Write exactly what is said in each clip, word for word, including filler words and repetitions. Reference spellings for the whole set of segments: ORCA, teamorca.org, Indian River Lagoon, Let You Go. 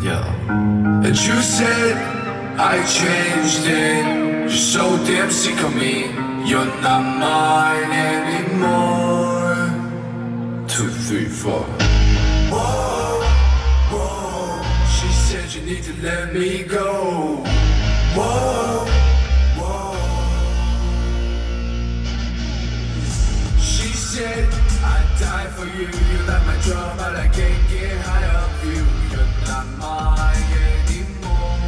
Yeah. And you said I changed it. You're so damn sick of me. You're not mine anymore. Two, three, four. Whoa, whoa. She said you need to let me go. Whoa, whoa. She said I'd die for you. You like my drama, but I can't get high off you. You're not mine anymore.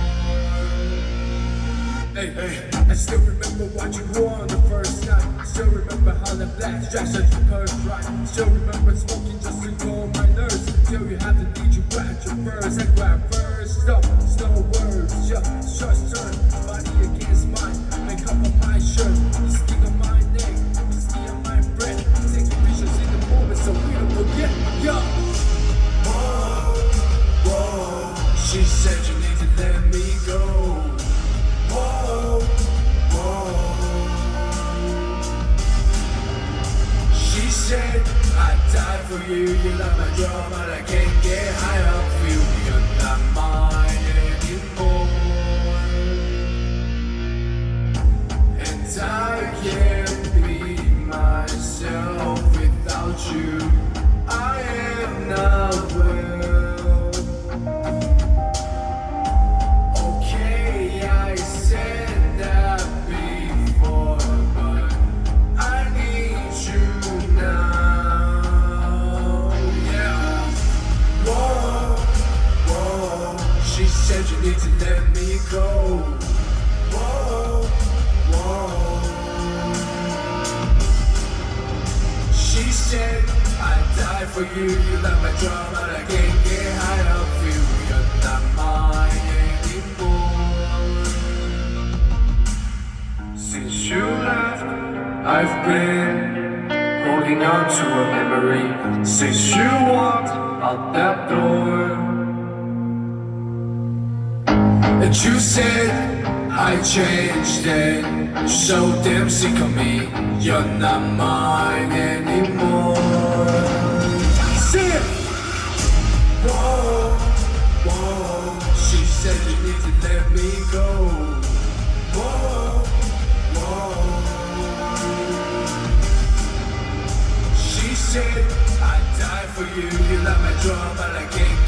Hey, hey. I still remember what you wore on the first night. Still remember how the black dress had you curved right. Still remember smoking just to calm my nerves. Till you had to need you grabbed your furs. I grabbed furs, no, no words. Just short turn, body against mine. Make up on my shirt, the skin on my neck, the skin on my breath. Taking pictures in the moment so we don't forget. Yo! Whoa, whoa. She said you need to let me go. Whoa. Said I'd die for you, you like my drama, but I can't get high off you. You're not mine anymore. And I can't be myself without you. I am not well. Okay, I said that before, but I need you. Said you need to let me go. Whoa, whoa. She said I'd die for you. You like my drama, but I can't get high off you. You're not mine anymore. Since you left, I've been holding on to a memory. Since you walked out that door. And you said I changed it. You're so damn sick of me. You're not mine anymore. See it. Whoa, whoa. She said you need to let me go. Whoa, whoa. She said I'd die for you. You like my drama, but I can't.